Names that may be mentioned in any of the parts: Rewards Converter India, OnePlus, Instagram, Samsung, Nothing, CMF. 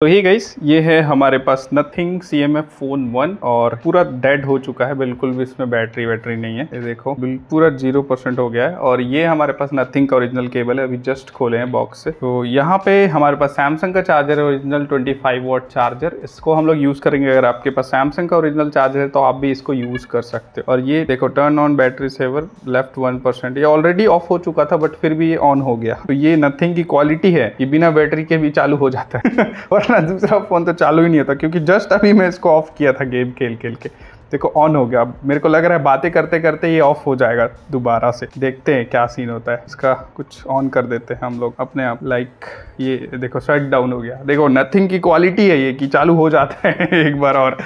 तो ही गाइस ये है हमारे पास नथिंग CMF फोन 1 और पूरा डेड हो चुका है, बिल्कुल भी इसमें बैटरी नहीं है। ये देखो पूरा 0% हो गया है। और ये हमारे पास नथिंग का ओरिजिनल केबल है, अभी जस्ट खोले हैं बॉक्स से। तो यहाँ पे हमारे पास सैमसंग का चार्जर है, ओरिजिनल 25 वाट चार्जर। इसको हम लोग यूज़ करेंगे। अगर आपके पास सैमसंग का ओरिजिनल चार्जर है तो आप भी इसको यूज़ कर सकते हो। और ये देखो turn on battery saver left 1%, ये ऑलरेडी ऑफ हो चुका था बट फिर भी ये ऑन हो गया। तो ये नथिंग की क्वालिटी है कि बिना बैटरी के भी चालू हो जाता है और दूसरा फोन तो चालू ही नहीं होता, क्योंकि जस्ट अभी मैं इसको ऑफ किया था गेम खेल के। देखो ऑन हो गया। अब मेरे को लग रहा है बातें करते करते ये ऑफ हो जाएगा दोबारा से। देखते हैं क्या सीन होता है इसका। कुछ ऑन कर देते हैं हम लोग अपने आप। लाइक ये देखो शट डाउन हो गया। देखो नथिंग की क्वालिटी है ये कि चालू हो जाता है एक बार और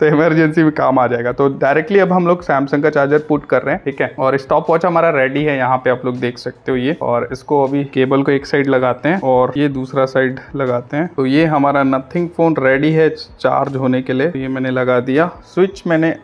तो इमरजेंसी में काम आ जाएगा। तो डायरेक्टली अब हम लोग सैमसंग का चार्जर पुट कर रहे हैं, ठीक है। और स्टॉप वॉच हमारा रेडी है, यहाँ पे आप लोग देख सकते हो ये। और इसको अभी केबल को एक साइड लगाते हैं और ये दूसरा साइड लगाते हैं। तो ये हमारा नथिंग फोन रेडी है चार्ज होने के लिए। तो ये मैंने लगा दिया, स्विच मैंने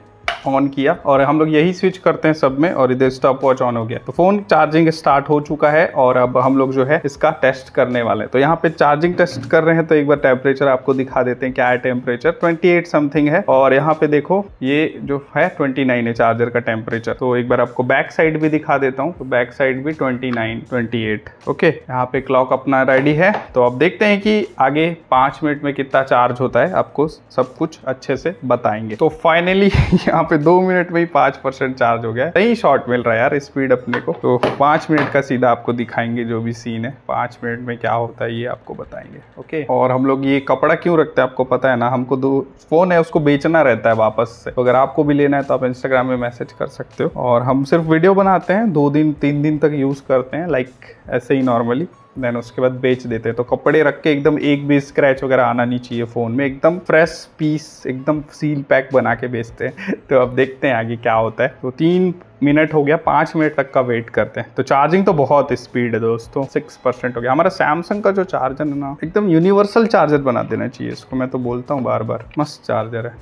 ऑन किया और हम लोग यही स्विच करते हैं सब में। और इधर स्टॉप वॉच ऑन हो गया। तो फोन चार्जिंग स्टार्ट हो चुका है और अब हम लोग जो है इसका टेस्ट करने वाले हैं। तो यहाँ पे चार्जिंग टेस्ट कर रहे हैं। तो एक बार टेम्परेचर आपको दिखा देते हैं क्या है। टेम्परेचर 28 समथिंग है और यहाँ पे देखो ये जो है 29 है चार्जर का टेम्परेचर। तो एक बार आपको बैक साइड भी दिखा देता हूँ। तो बैक साइड भी 29, 28 ओके। यहाँ पे क्लॉक अपना रेडी है। तो आप देखते हैं कि आगे 5 मिनट में कितना चार्ज होता है, आपको सब कुछ अच्छे से बताएंगे। तो फाइनली यहाँ पे 2 मिनट में ही 5% चार्ज हो गया। सही शॉट मिल रहा है यार स्पीड अपने को। तो 5 मिनट का सीधा आपको दिखाएंगे जो भी सीन है, 5 मिनट में क्या होता है ये आपको बताएंगे, ओके। और हम लोग ये कपड़ा क्यों रखते हैं आपको पता है ना, हमको दो फोन है उसको बेचना रहता है वापस से। तो अगर आपको भी लेना है तो आप इंस्टाग्राम में मैसेज कर सकते हो। और हम सिर्फ वीडियो बनाते हैं, 2 दिन 3 दिन तक यूज करते हैं लाइक ऐसे ही नॉर्मली, देन उसके बाद बेच देते हैं। तो कपड़े रख के एकदम एक भी स्क्रैच वगैरह आना नहीं चाहिए फ़ोन में, एकदम फ्रेश पीस एकदम सील पैक बना के बेचते हैं। तो अब देखते हैं आगे क्या होता है। तो 3 मिनट हो गया, 5 मिनट तक का वेट करते हैं। तो चार्जिंग तो बहुत स्पीड है दोस्तों, 6% हो गया। हमारा सैमसंग का जो चार्जर है ना, एकदम यूनिवर्सल चार्जर बना देना चाहिए इसको, मैं तो बोलता हूँ बार बार, मस्त चार्जर है।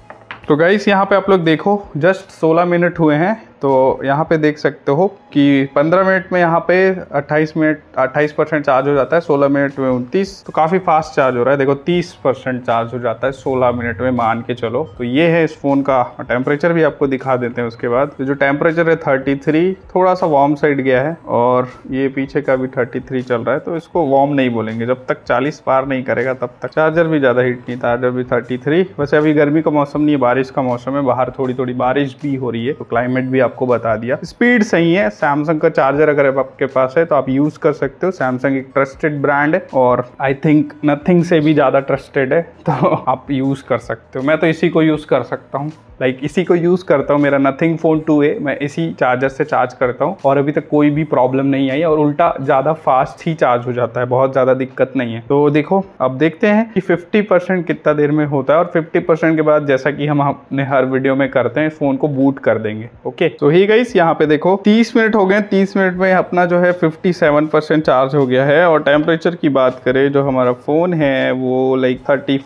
तो गाइस यहाँ पे आप लोग देखो जस्ट 16 मिनट हुए हैं। तो यहाँ पे देख सकते हो कि 15 मिनट में यहाँ पे 28% चार्ज हो जाता है, 16 मिनट में 29। तो काफ़ी फास्ट चार्ज हो रहा है। देखो 30% चार्ज हो जाता है 16 मिनट में, मान के चलो। तो ये है इस फ़ोन का टेम्परेचर भी आपको दिखा देते हैं उसके बाद। तो जो टेम्परेचर है 33, थोड़ा सा वार्म साइड गया है। और ये पीछे का भी 33 चल रहा है। तो इसको वार्म नहीं बोलेंगे, जब तक 40 पार नहीं करेगा तब तक। चार्जर भी ज़्यादा हीट नहीं, चार्जर भी 33। वैसे अभी गर्मी का मौसम नहीं है, बारिश का मौसम है, बाहर थोड़ी थोड़ी बारिश भी हो रही है। तो क्लाइमेट भी आपको बता दिया। स्पीड सही है। सैमसंग का चार्जर अगर आपके पास है तो आप यूज कर सकते हो। सैमसंग एक ट्रस्टेड ब्रांड है और आई थिंक नथिंग से भी ज़्यादा ट्रस्टेड है। तो आप यूज कर सकते हो। मैं तो इसी को यूज कर सकता हूँ, लाइक इसी को यूज़ करता हूँ। मेरा नथिंग फोन 2a मैं इसी चार्जर से चार्ज करता हूँ और अभी तक कोई भी प्रॉब्लम नहीं आई। और उल्टा ज़्यादा फास्ट ही चार्ज हो जाता है, बहुत ज़्यादा दिक्कत नहीं है। तो देखो अब देखते हैं कि 50% कितना देर में होता है। और 50% के बाद जैसा कि हम अपने हर वीडियो में करते हैं, फ़ोन को बूट कर देंगे, ओके। तो ही गाइस यहाँ पे देखो 30 मिनट हो गए। 30 मिनट में अपना जो है 57% चार्ज हो गया है। और टेम्परेचर की बात करें जो हमारा फ़ोन है वो लाइक 34,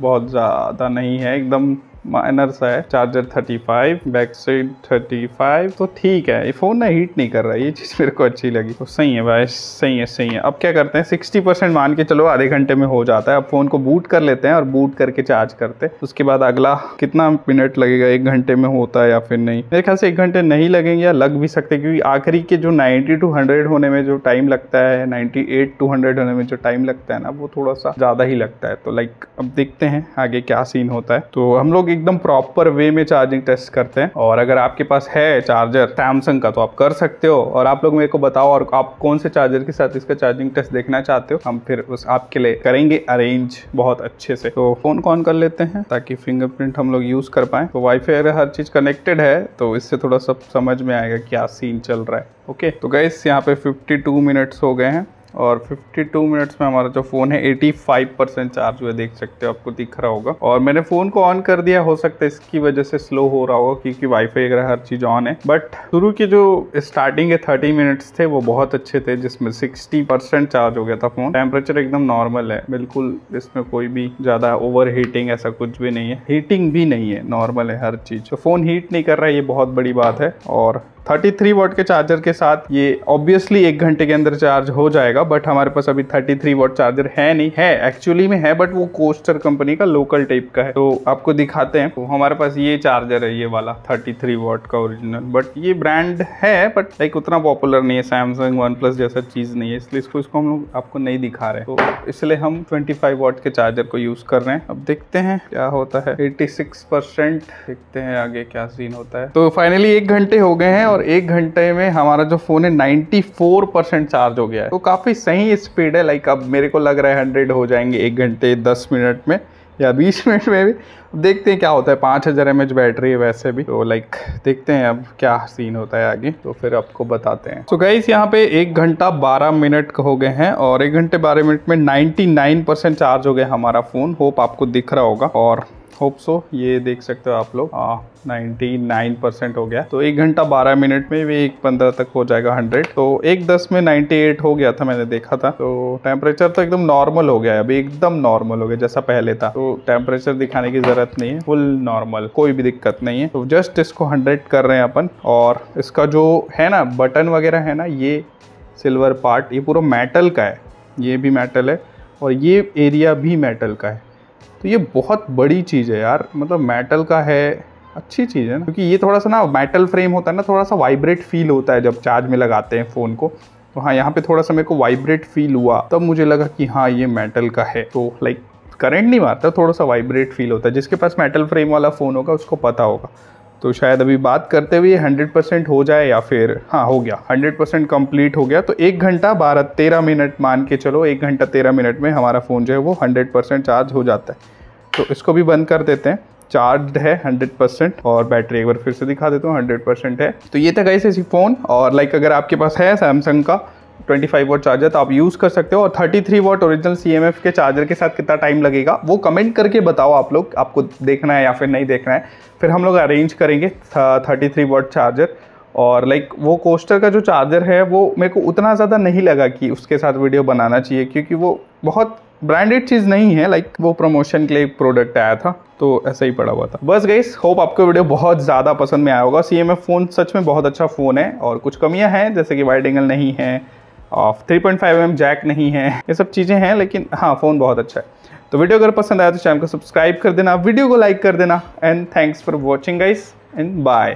बहुत ज़्यादा नहीं है, एकदम माइनर सा है। Charger 35, back side 35। तो ठीक है, ये फ़ोन ना हीट नहीं कर रहा है, ये चीज़ मेरे को अच्छी लगी। तो सही है भाई, सही है। अब क्या करते हैं, 60% मान के चलो आधे घंटे में हो जाता है। अब फ़ोन को बूट कर लेते हैं और बूट करके चार्ज करते हैं। उसके बाद अगला कितना मिनट लगेगा, 1 घंटे में होता है या फिर नहीं। मेरे ख्याल से 1 घंटे नहीं लगेंगे या लग भी सकते, क्योंकि आखिरी के जो 90 to 100 होने में जो टाइम लगता है, 98 to 100 होने में जो टाइम लगता है ना, वो थोड़ा सा ज़्यादा ही लगता है। तो लाइक अब देखते हैं आगे क्या सीन होता है। तो हम लोग एकदम प्रॉपर वे में चार्जिंग टेस्ट करते हैं। और अगर आपके पास है चार्जर सैमसंग का तो आप कर सकते हो। और आप लोग मेरे को बताओ और आप कौन से चार्जर के साथ इसका चार्जिंग टेस्ट देखना चाहते हो, हम फिर उस आपके लिए करेंगे अरेंज बहुत अच्छे से। तो फोन ऑन कर लेते हैं ताकि फिंगरप्रिंट हम लोग यूज कर पाए। तो वाईफाई अगर हर चीज कनेक्टेड है तो इससे थोड़ा सब समझ में आएगा क्या सीन चल रहा है, ओके। तो गाइस यहाँ पे 52 मिनट्स हो गए हैं और 52 मिनट्स में हमारा जो फ़ोन है 85% चार्ज हुआ, देख सकते हो, आपको दिख रहा होगा। और मैंने फ़ोन को ऑन कर दिया, हो सकता है इसकी वजह से स्लो हो रहा होगा क्योंकि वाईफाई वगैरह हर चीज़ ऑन है। बट शुरू के जो स्टार्टिंग के 30 मिनट्स थे वो बहुत अच्छे थे, जिसमें 60% चार्ज हो गया था फ़ोन। टेम्परेचर एकदम नॉर्मल है, बिल्कुल इसमें कोई भी ज़्यादा ओवर हीटिंग ऐसा कुछ भी नहीं है, हीटिंग भी नहीं है, नॉर्मल है हर चीज़। तो फ़ोन हीट नहीं कर रहा है, ये बहुत बड़ी बात है। और 33 वॉट के चार्जर के साथ ये ऑब्वियसली 1 घंटे के अंदर चार्ज हो जाएगा, बट हमारे पास अभी 33 वॉट चार्जर है नहीं, है एक्चुअली में है बट वो कोस्टर कंपनी का लोकल टाइप का है। तो आपको दिखाते हैं, तो हमारे पास ये चार्जर है, ये वाला 33 वॉट का ओरिजिनल, बट ये ब्रांड है बट लाइक उतना पॉपुलर नहीं है, सैमसंग वन प्लस जैसा चीज़ नहीं है, इसलिए इसको हम लोग आपको नहीं दिखा रहे हैं। तो इसलिए हम 25 वॉट के चार्जर को यूज़ कर रहे हैं। अब देखते हैं क्या होता है, 86% देखते हैं आगे क्या सीन होता है। तो फाइनली 1 घंटे हो गए हैं और 1 घंटे में हमारा जो फोन है 94% चार्ज हो गया है। तो काफ़ी सही स्पीड है, लाइक अब मेरे को लग रहा है 100 हो जाएंगे 1 घंटे 10 मिनट में या 20 मिनट में भी। देखते हैं क्या होता है, 5000 mAh बैटरी है वैसे भी, तो लाइक देखते हैं अब क्या सीन होता है आगे, तो फिर आपको बताते हैं। तो गाइस यहाँ पे 1 घंटा 12 मिनट हो गए हैं और 1 घंटे 12 मिनट में 99% चार्ज हो गया हमारा फ़ोन। होप आपको दिख रहा होगा और होप सो ये देख सकते हो आप लोग, 99% हो गया। तो 1 घंटा 12 मिनट में भी 1:15 तक हो जाएगा 100। तो 1:10 में 98 हो गया था, मैंने देखा था। तो टेम्परेचर तो एकदम नॉर्मल हो गया है, अभी एकदम नॉर्मल हो गया जैसा पहले था। तो टेम्परेचर दिखाने की ज़रूरत नहीं है, फुल नॉर्मल, कोई भी दिक्कत नहीं है। तो जस्ट इसको 100 कर रहे हैं अपन, और इसका जो है ना बटन वगैरह है ना, ये सिल्वर पार्ट ये पूरा मेटल का है, ये भी मेटल है और ये एरिया भी मेटल का है। तो ये बहुत बड़ी चीज़ है यार, मतलब मेटल का है, अच्छी चीज़ है ना, क्योंकि ये थोड़ा सा ना मेटल फ्रेम होता है ना, थोड़ा सा वाइब्रेट फील होता है जब चार्ज में लगाते हैं फ़ोन को। तो हाँ, यहाँ पे थोड़ा सा मेरे को वाइब्रेट फील हुआ, तब मुझे लगा कि हाँ ये मेटल का है। तो लाइक करंट नहीं मारता, थोड़ा सा वाइब्रेट फील होता है। जिसके पास मेटल फ्रेम वाला फ़ोन होगा उसको पता होगा। तो शायद अभी बात करते हुए 100% हो जाए, या फिर हाँ हो गया, 100% कम्प्लीट हो गया। तो 1 घंटा 13 मिनट मान के चलो, 1 घंटा 13 मिनट में हमारा फ़ोन जो है वो 100% चार्ज हो जाता है। तो इसको भी बंद कर देते हैं, चार्ज है 100% और बैटरी एक बार फिर से दिखा देता हूँ, 100% है। तो ये था गाइस ऐसी फ़ोन, और लाइक अगर आपके पास है सैमसंग का 25 वॉट चार्जर तो आप यूज़ कर सकते हो। और 33 वॉट ओरिजिनल CMF के चार्जर के साथ कितना टाइम लगेगा वो कमेंट करके बताओ आप लोग, आपको देखना है या फिर नहीं देखना है। फिर हम लोग अरेंज करेंगे 33 वॉट चार्जर। और लाइक वो कोस्टर का जो चार्जर है वो मेरे को उतना ज़्यादा नहीं लगा कि उसके साथ वीडियो बनाना चाहिए, क्योंकि वो बहुत ब्रांडेड चीज़ नहीं है, लाइक वो प्रमोशन के लिए एक प्रोडक्ट आया था तो ऐसा ही पड़ा हुआ था। बस गाइस, होप आपको वीडियो बहुत ज़्यादा पसंद में आया होगा। CMF फ़ोन सच में बहुत अच्छा फ़ोन है, और कुछ कमियाँ हैं जैसे कि वाइड एंगल नहीं है, 3.5mm जैक नहीं है, ये सब चीज़ें हैं, लेकिन हाँ फ़ोन बहुत अच्छा है। तो वीडियो अगर पसंद आया तो चैनल को सब्सक्राइब कर देना, वीडियो को लाइक कर देना। And thanks for watching guys, and bye.